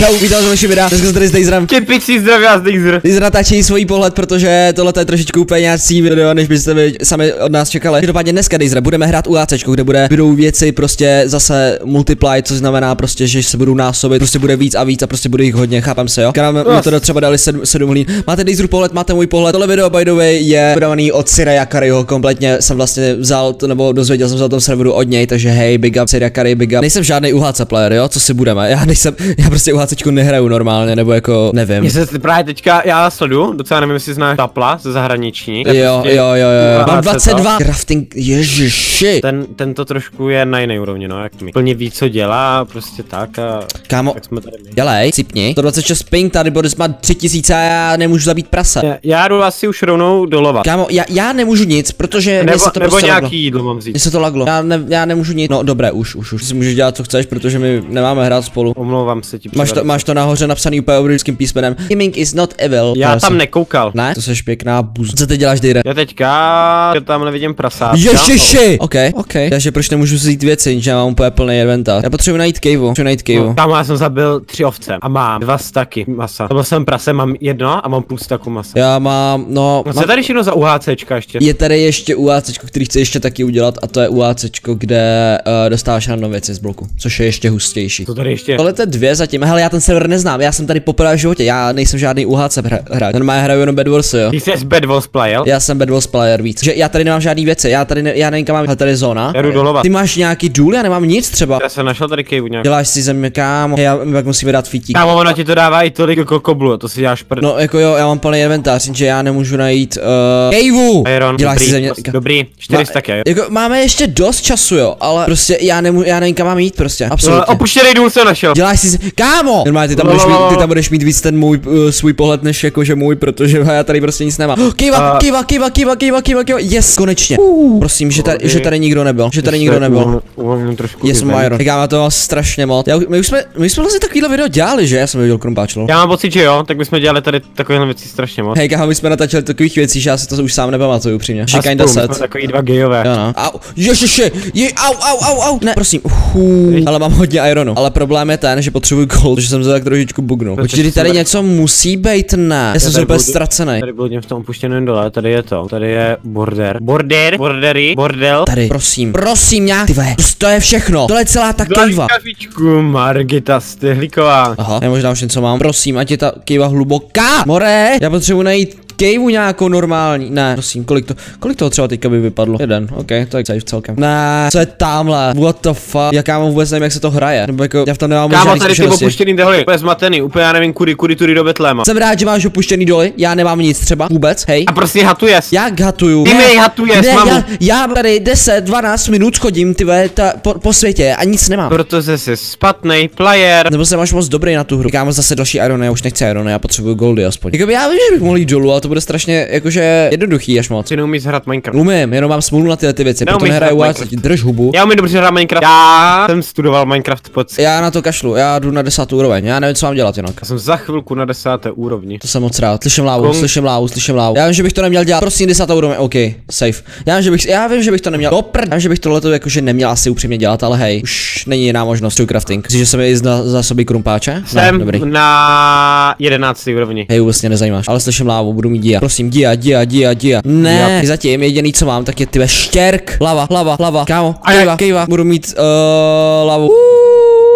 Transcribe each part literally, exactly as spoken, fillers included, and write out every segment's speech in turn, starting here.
Čau, vítám se vaši videa. Dneska jsem tady s Dejzerem. Typický zdraví a Dejzer. Dejzer natáčí svůj pohled, protože tohle je trošičku úplně nějaký video, než byste vy sami od nás čekali. Každopádně dneska Dejzer budeme hrát U H C, kde bude budou věci prostě zase multiply, což znamená prostě, že se budou násobit, prostě bude víc a víc a prostě bude jich hodně, chápem se, jo. Když mi to třeba dali sedm hlín. Máte Dejzeru pohled, máte můj pohled. Tohle video by the way je podávaný od Sire Jakarýho, kompletně jsem vlastně vzal to, nebo dozvěděl jsem se o tom serveru od něj, takže hej, big up Sire Jakarý, big up. Nejsem žádný U H C player, jo, co si budeme. Já nejsem, já prostě U H C nehraju normálně, nebo jako nevím. Mě se právě teďka, já sledu, docela nevím, jestli znáš Tapla ze zahraniční. Jo, prostě jo, jo, jo, mám dvacet dva. Crafting, ježiši. Ten, ten to trošku je na jiné úrovni, no, jak mi. Plně ví, co dělá, prostě tak a... Kámo, tak jsme tady dělej, cipni. sto dvacet šest ping, tady bude má tři tisíce a já nemůžu zabít prase. Já, já jdu asi už rovnou dolovat. Kámo, já, já nemůžu nic, protože nebo, se to nebo prostě nějaký laglo. Jídlo mám vzít. Mně se to laglo. Já, ne, já nemůžu nic. No, dobré, už, už, už. Si můžeš dělat, co chceš, protože my nemáme hrát spolu. Omlouvám se ti. Máš to, máš to nahoře napsaný úplně obrovským písmenem. Gaming is not evil. Já tam nekoukal. Ne? To seš pěkná buz. Co ty děláš, Dejre? Já teďka tam nevidím prasátka. Ježiši! OK, OK. Takže proč nemůžu vzít věci, že já mám úplně plný adventát. Já potřebuji najít kejvu. Potřebuji najít kejvu. No, tam já jsem zabil tři ovce a mám dva staky masa. Byl jsem prase, mám jedno a mám půl staku masa. Já mám, no. Co mám... tady šlo za UHCčka ještě? Je tady ještě UHCčko, který chci ještě taky udělat, a to je UHCčko, kde uh, dostáváš random věci z bloku, což je ještě hustější. To tady ještě. Tohle je dvě zatím. Hele, já ten server neznám, já jsem tady poprvé v životě, já nejsem žádný U H C hráč. Ten má hraju jenom Bedwars, jo. Ty jsi Bedwars player? Já jsem Bedwars player víc. Že já tady nemám žádný věci, já tady ne, já nevím, kam mám, tady je zóna. Já jdu dolovat. Ty máš nějaký důl, já nemám nic třeba. Já jsem našel tady kejvu nějak. Děláš si země, kámo. Já pak musíme dát fitík. Kámo, ono ti to dává i tolik jako koblu, to si děláš prd. No jako jo, já mám plný inventář, že já nemůžu najít uh, kejvu. Iron, děláš dobrý, si země. Dobrý, čtyři sta má, jako, máme ještě dost času, jo, ale prostě já nemůžu, já nevím, kam mám jít prostě. Absolutně. No, opuštěný důl jsem našel. Děláš si, kámo. Normálně ty tam, budeš mít, ty tam budeš mít víc ten můj uh, svůj pohled než jakože můj, protože já tady prostě nic nemám. Oh, kýva, uh, kýva, kýva, kýva, kýva, kýva, kýva, yes, konečně. Uh, Prosím, že tady, okay. že tady nikdo nebyl, že tady Ještě, nikdo nebyl. Uvolním trošku. Yes, Myron. Tak já mám to strašně moc. Já, my už jsme, my jsme vlastně takovýhle video dělali, že? Já jsem viděl Krumpáčlo. Já mám pocit, že jo, tak my jsme dělali tady takovéhle věci strašně moc. Hej, kámo, my jsme natáčeli takových věcí, že já si to už sám nepamatuju upřímně. Šikanda set. Takový dva gejové. Jo, no. Au, ježiši, je, au, au, au, au. Ne, prosím. Uu, ale mám hodně ironu. Ale problém je ten, že potřebuju gold, že jsem se tak trošičku bugnul. Počkej, tady něco musí být, ne? Já jsem se úplně ztracený. Tady byl v tom opuštěném dole, tady je to. Tady je border. Border, bordery, bordel. Tady, prosím, prosím, nějak. Ty ve, to je všechno. Tohle je celá ta kejva. Kafičku, Margita Stehlíková. Aha, já možná už něco mám. Prosím, ať je ta kejva hluboká. More, já potřebuji najít kejvu nějakou normální. Ne, prosím, kolik to, kolik toho třeba teďka by vypadlo? Jeden, ok, to je safe celkem. Ne, co je tamhle? What the fuck? Já kámo vůbec nevím, jak se to hraje. Nebo jako, já v tom nemám. Kámo, tady ty opuštěný doly, úplně zmatený, úplně já nevím kudy, kudy tudy do betléma. Jsem rád, že máš opuštěný doly, já nemám nic třeba, vůbec, hej. A prostě hatujes. Jak hatuju? Ty mi hatujes, mamu. Já, já tady deset, dvanáct minut chodím, ty ve, ta, po, po světě a nic nemám. Protože jsi špatný player. Nebo se máš moc dobrý na tu hru. Kámo, zase další irony, já už nechci irony, já potřebuju goldy aspoň. Jakoby já vím, že bych mohl jít dolů, ale to bude strašně jakože jednoduchý až moc. Ty neumíš hrát Minecraft. Umím, jenom mám smůlu na tyhle ty věci, proto nehraju a drž hubu. Já umím dobře hrát Minecraft. Já jsem studoval Minecraft pod. Já na to kašlu, já jdu na desátou úroveň, já nevím, co mám dělat jinak. Já jsem za chvilku na desáté úrovni. To jsem moc rád, slyším lávu, Kong. slyším lávu, slyším lávu. Já vím, že bych to neměl dělat, prosím desátou úroveň, OK, safe. Já vím, že bych, já vím, že bych to neměl, opr, já vím, že bych tohleto jakože neměl asi upřímně dělat, ale hej, už není jiná možnost, to crafting. Myslíš, že jsem i za, za sobě krumpáče? Jsem no, dobrý. Na jedenácté úrovni. Hej, vůbec mě nezajímáš, ale slyším lávu, budu mít dia. Prosím, dia, dia, dia, dia. Ne, zatím jediný, co mám, tak je tyhle štěrk. Lava, lava, lava, kámo, kejva, kejva. Budu mít uh, lavu.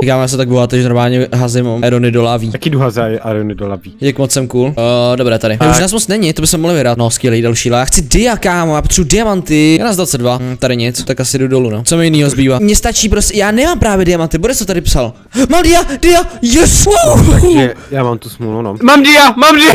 Tak já mám se tak bohatý, že normálně hazím irony do laví. Taky jdu hazaj irony do laví. Jak moc jsem cool. Uh, dobré, tady. A už nás moc není, to by se mohli vyhrát. No, skvělý, další lá. Já chci dia, kámo, já potřebuji diamanty. Já nás dvacet dva. Hm, tady nic, tak asi jdu dolů, no. Co mi jinýho zbývá? Mně stačí prostě, já nemám právě diamanty, bude to tady psal. Mám dia, dia, yes! Wow. Takže já mám tu smůlu, no. Mám dia, mám dia!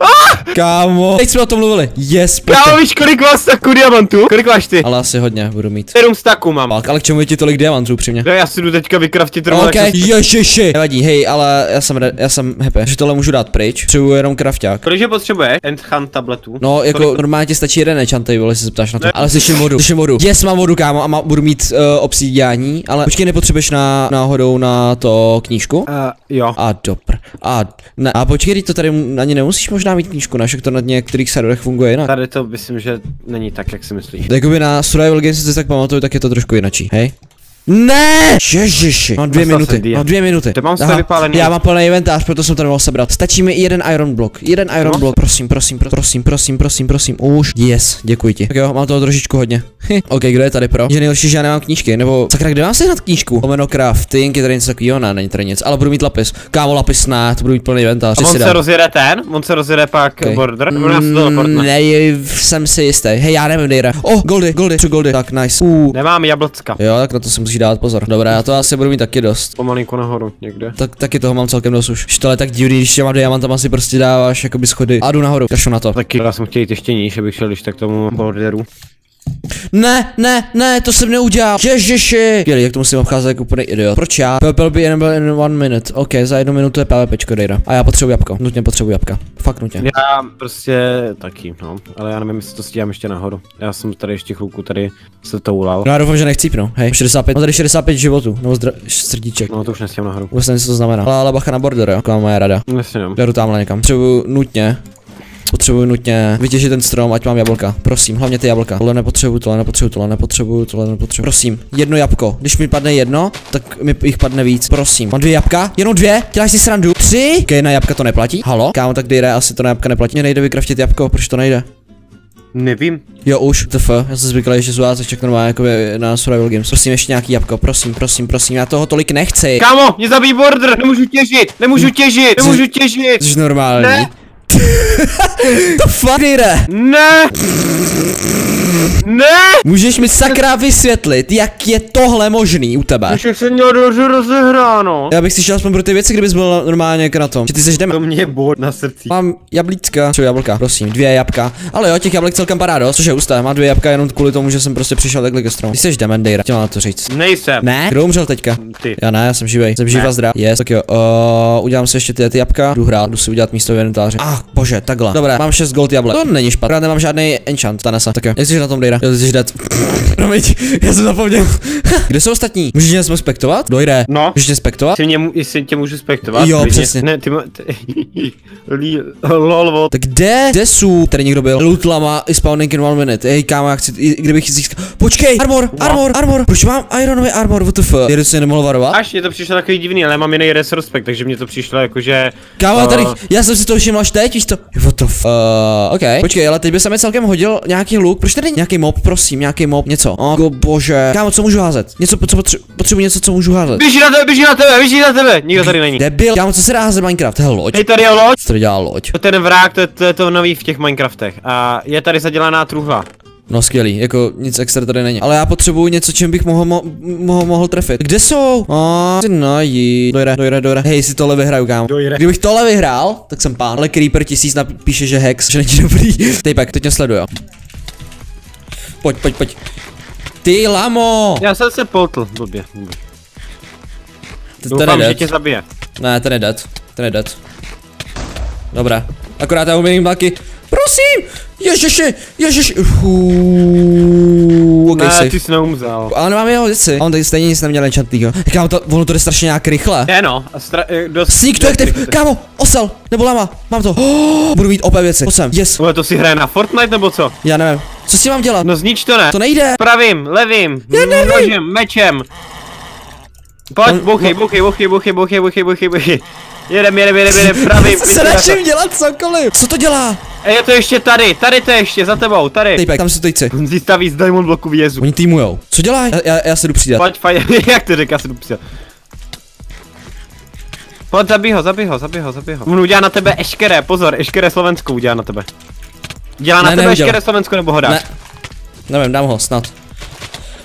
Ah! Kámo. Teď jsme o tom mluvili. Yes, kámo, víš, kolik máš staku diamantů? Kolik máš ty? Ale asi hodně budu mít. sedm staků mám. Pálk, ale k čemu je ti tolik diamantů upřímně? No, já si jdu teďka vykraftit. OK, ježiši. Nevadí, hej, ale já jsem, já jsem happy, že tohle můžu dát pryč. Potřebuji jenom krafťák. Kolik je potřebuješ? Enchant tabletů. No, jako kolik? Normálně ti stačí jeden enchanty, vole, se zeptáš na to. Ne. Ale slyším vodu, slyším vodu. Yes, mám vodu, kámo, a má, budu mít uh, obsidiání, ale počkej, nepotřebuješ na náhodou na to knížku? Uh, jo. A dobr. A ne, a počkej, to tady ani nemusíš možná mít knížku, našek to na některých serverech funguje jinak. Tady to myslím, že není tak, jak si myslíš. Jakoby na Survival Games, si tak pamatuju, tak je to trošku jinačí. Hej. Ne! Ježiši, mám dvě Nastav minuty, mám dvě minuty. Mám vypálený. Já mám plný inventář, proto jsem to nemohl sebrat. Stačí mi jeden iron block, jeden iron no? block. Prosím, prosím, prosím, prosím, prosím, prosím. Už, yes, děkuji ti. Tak jo, mám toho trošičku hodně. OK, kdo je tady pro? Že nejlepší, že já nemám knížky, nebo sakra, kde mám sehnat knížku? Omeno crafting, je tady něco takového, ne, není tady nic, ale budu mít lapis. Kámo, lapis snad, budu mít plný inventář. A on se rozjede ten, on se rozjede pak okay. border. Mm, ne, jsem si jistý. Hej, já nevím, Dejra. Oh, goldy, goldy, goldy. Tak nice. Uh. Nemám jablcka. Jo, tak na to se musí dát pozor. Dobrá, já to asi budu mít taky dost. Pomalinku nahoru někde. Tak taky toho mám celkem dost už. Štole tak divný, když těma diamantama asi prostě dáváš jakoby schody. A jdu nahoru. Kašu na to. Taky já jsem chtěl jít ještě níž, abych šel když tak tomu borderu. Ne, ne, ne, to jsem neudělal. Ježiši. Jeli, jak to musím obcházet jako úplný idiot. Proč já? P P L by jen byl in one minute. OK, za jednu minutu je PvPčko, Dejra. A já potřebuji jabko. Nutně potřebuji jabka. Fakt nutně. Já prostě taky, no. Ale já nevím, jestli to stíhám ještě nahoru. Já jsem tady ještě chvilku tady se toulal. No já doufám, že nechcípnu. Hej, šedesát pět. Mám tady šedesát pět životů. No srdíček. No to už nestíhám nahoru. Vůbec nevím, co to znamená. Ale, ale bacha na border, jo. Taková moje rada. Nestíhám. Jdu tamhle někam. Potřebuji nutně. Potřebuji nutně vytěžit ten strom, ať mám jablka. Prosím, hlavně ty jablka. Tohle nepotřebuju, tohle nepotřebuju, tohle nepotřebuju, tohle nepotřebuju. Prosím, jedno jabko. Když mi padne jedno, tak mi jich padne víc. Prosím. Mám dvě jabka? Jenom dvě? Děláš si srandu? Tři? Okej, okay, na jabka to neplatí. Halo? Kámo, tak Dejra, asi to na jabka neplatí. Mě nejde vykraftit jabko, proč to nejde? Nevím. Jo už, tf, já jsem zvyklý, že zvládá tak normálně jako na Survival Games. Prosím ještě nějaký jabko, prosím, prosím, prosím, já toho tolik nechci. Kámo, mě zabij border, nemůžu těžit, nemůžu těžit, nemůžu těžit. Jsi normální. Ne? To fakt jde. Ne! Ne! Můžeš mi sakra vysvětlit, jak je tohle možný u tebe? Už se měl dobře rozehráno. Já bych si šel aspoň pro ty věci, kdybys byl normálně na tom. Že ty seš jdeme. To mě bod na srdci. Mám jablíčka, co jablka, prosím, dvě jabka. Ale jo, těch jablek celkem padá dost, což je ustále. Mám dvě jabka jenom kvůli tomu, že jsem prostě přišel takhle ke stromu. Ty seš jdeme, Dejra, chtěl na to říct. Nejsem. Ne? Kdo umřel teďka? Ty. Já ne, já jsem živý. Jsem živá zdravá. Yes, tak jo, uh, udělám si ještě ty, ty jabka, jdu hrát, jdu si udělat místo v inventáři. Ach, bože, takhle. Dobrá, mám šest gold jablek. To není špatné. Já nemám žádný enchant, ta nesa. Tak jo. Jak jsi na tom, Dejra? Jo, ty jsi dead. Promiň, já jsem zapomněl. Kde jsou ostatní? Můžeš mě spektovat? Dojde. No. Můžeš mě spektovat? Jestli tě můžu spektovat? Jo, přesně. Ne, ty lol. Tak kde? Kde jsou? Tady někdo byl. Lootlama is spawning in one minute. Ej, kámo, já chci, kdybych získal. Počkej, armor, armor, armor. Proč mám ironový armor? W T F? Jdu si nemohl varovat. Až mě to přišlo takový divný, ale mám jiný retrospekt, takže mě to přišlo jakože. Kámo, tady, já jsem si to všiml až teď, víš to. W T F? OK. Počkej, ale teď by se mi celkem hodil nějaký luk. Proč tady nějaký mob, prosím, nějaký mob, něco. Oh bože. Kámo, co můžu házet? Něco, co potře potřebuji něco, co můžu házet. Běží na tebe, běží na tebe, běží na tebe. Nikdo tady není. Debil. Kámo, co se dá házet Minecraft? Hele, loď. Hej, tady je loď. Co tady dělá loď? To ten vrák, to je to, to nový v těch Minecraftech. A je tady zadělaná truhla. No skvělý, jako nic extra tady není. Ale já potřebuju něco, čím bych mohl, mo mohl, mohl trefit. Kde jsou? Oh, nají. Dojde, dojde, dojde. Hej, si tohle vyhraju, kámo. Dojde. Kdybych tohle vyhrál, tak jsem pán. Ale Creeper tisíc napíše, že hex, že není dobrý. Tejpek, teď mě sleduje. Pojď, pojď, pojď. Ty lamo! Já jsem se poltl, blbě. Doufám, že tě zabije. Ne, ten je dead, ten je dead. Dobrá, akorát já umím taky. Prosím! Ježiši, ježiši. Uuu, okay, ne, safe. Ty jsi neumřel. Ale nemám jeho věci. A on tady stejně nic neměl enchantýho. Kámo, to, ono to jde strašně nějak rychle. Ne no, a stra... dost... Sneak to je aktiv, kámo, osel, nebo lama, mám to. Oh, budu mít opět věci, osem, yes. Ule, to si hraje na Fortnite nebo co? Já nevím. Co si mám dělat? No znič to ne. To nejde. Pravým, levým, nožem, mečem. Pojď, bouchej, bouchej, bouchej, bouchej, bouchej, bouchej, bouchej, bouchej. Jedem, jedem, jedem, jedem, pravým. Se naším dělat cokoliv. Co to dělá? A je to ještě tady, tady to ještě, za tebou, tady. Tejpek, tam jsou tejci. On zístaví z diamond bloku vězu. Oni týmujou. Co dělají? Já, já, já se jdu přidat. Pojď, fajn, jak to říká, se jdu přidat. Pojď, zabij ho, zabij ho, zabij ho, zabij ho. On udělá na tebe eškeré, pozor, eškeré Slovensko udělá na tebe. Dělá na ne, tebe eškeré Slovensko nebo ho dáš? Ne. Nevím, dám ho, snad.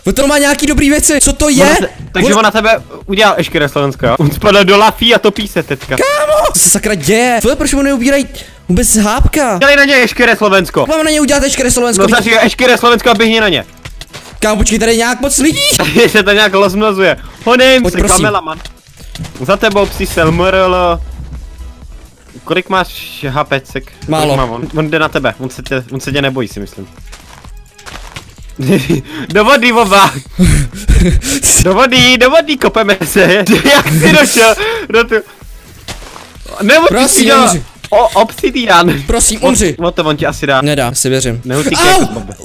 On to má nějaký dobrý věci, co to je? Se, takže on... on na tebe udělal eškeré Slovensko, jo? On spadl do lafí a topí se teďka. Kámo, co se sakra děje? Tohle, proč mu neubírají vůbec hápka? Dělej na ně eškeré Slovensko. Mám na ně udělat eškeré Slovensko. No říká eškeré Slovensko a běhni na ně. Kámo, počkej, tady nějak moc lidí. Tady se to nějak rozmnozuje. Honem, se kameraman. Za tebou psi selmrl. Kolik máš hapecek? Málo. Má on? On jde na tebe, on se tě, on se tě nebojí, si myslím. Do vody, voba! Do vody, do vody, kopeme se! Jak jsi došel do tu... Nebo ty si dělal... Obsidian! Prosím, umři! O to on ti asi dá. Nedá, si věřím. Neutíkej.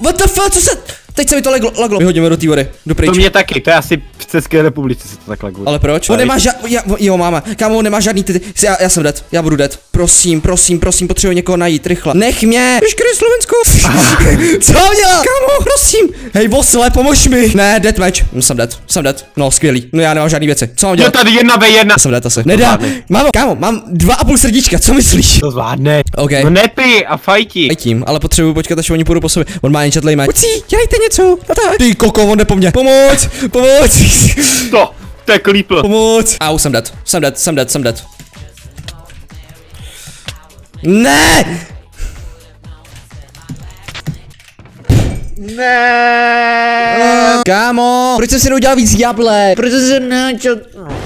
What the fuck, co se... Teď se mi to laglo, laglo. Vyhodíme do té vody, do pryč. To mě taky, to je asi v České republice se to tak laguje. Ale proč? On nemá žádný, jo máma, kámo, on nemá žádný ty, ty já, já jsem dead, já budu dead. Prosím, prosím, prosím, potřebuji někoho najít, rychle. Nech mě, ježkry Slovensko. Co dělá? Kámo, prosím. Hej, vosle, pomož mi. Ne, dead match, no, jsem dead, jsem dead, no skvělý, no já nemám žádný věci, co mám dělat? Je tady jedna ve jedna. Jsem dead asi. Nedá, mámo, kámo, mám dva a půl srdíčka, co myslíš? To zvládne. Okay. No nepij a fajti. Fajtím, ale potřebuji počkat, až oni půjdou po sobě. On má něčetlej match. Dělejte něco, no tak. Ty koko, on jde po mně. Pomoc, pomoc. To, to je klípl. Pomoc. Au, jsem dead, jsem dead, jsem dead, jsem dead. Ne! Ne! Kámo, proč jsem si neudělal víc jablek? Proč jsem se načal...